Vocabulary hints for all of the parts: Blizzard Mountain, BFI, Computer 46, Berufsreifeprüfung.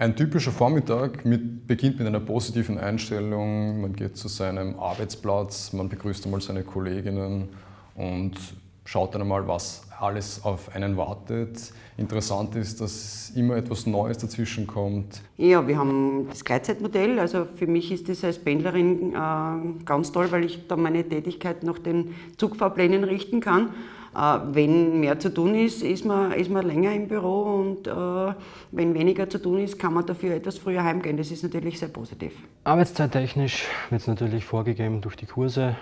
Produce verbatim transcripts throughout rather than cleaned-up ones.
Ein typischer Vormittag mit, beginnt mit einer positiven Einstellung. Man geht zu seinem Arbeitsplatz, man begrüßt einmal seine Kolleginnen und schaut dann einmal, was alles auf einen wartet. Interessant ist, dass immer etwas Neues dazwischen kommt. Ja, wir haben das Gleitzeitmodell. Also für mich ist das als Pendlerin äh, ganz toll, weil ich da meine Tätigkeit nach den Zugfahrplänen richten kann. Äh, wenn mehr zu tun ist, ist man, ist man länger im Büro, und äh, wenn weniger zu tun ist, kann man dafür etwas früher heimgehen. Das ist natürlich sehr positiv. Arbeitszeittechnisch wird es natürlich vorgegeben durch die Kurse.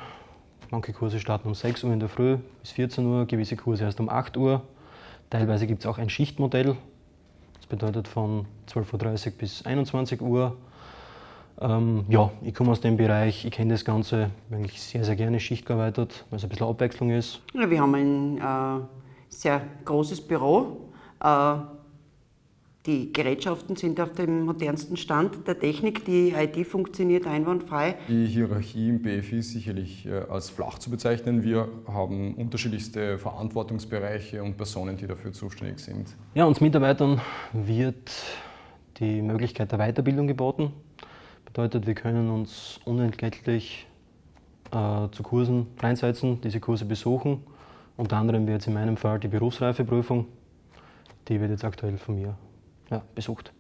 Manche Kurse starten um sechs Uhr in der Früh bis vierzehn Uhr, gewisse Kurse erst um acht Uhr. Teilweise gibt es auch ein Schichtmodell. Das bedeutet von zwölf Uhr dreißig bis einundzwanzig Uhr. Ähm, ja, ich komme aus dem Bereich, ich kenne das Ganze, eigentlich sehr, sehr gerne Schicht gearbeitet, weil es ein bisschen Abwechslung ist. Ja, wir haben ein äh, sehr großes Büro. Äh, Die Gerätschaften sind auf dem modernsten Stand der Technik, die I T funktioniert einwandfrei. Die Hierarchie im B F I ist sicherlich als flach zu bezeichnen. Wir haben unterschiedlichste Verantwortungsbereiche und Personen, die dafür zuständig sind. Ja, uns Mitarbeitern wird die Möglichkeit der Weiterbildung geboten. Bedeutet, wir können uns unentgeltlich äh, zu Kursen reinsetzen, diese Kurse besuchen. Unter anderem wäre jetzt in meinem Fall die Berufsreifeprüfung, die wird jetzt aktuell von mir Ja, besucht.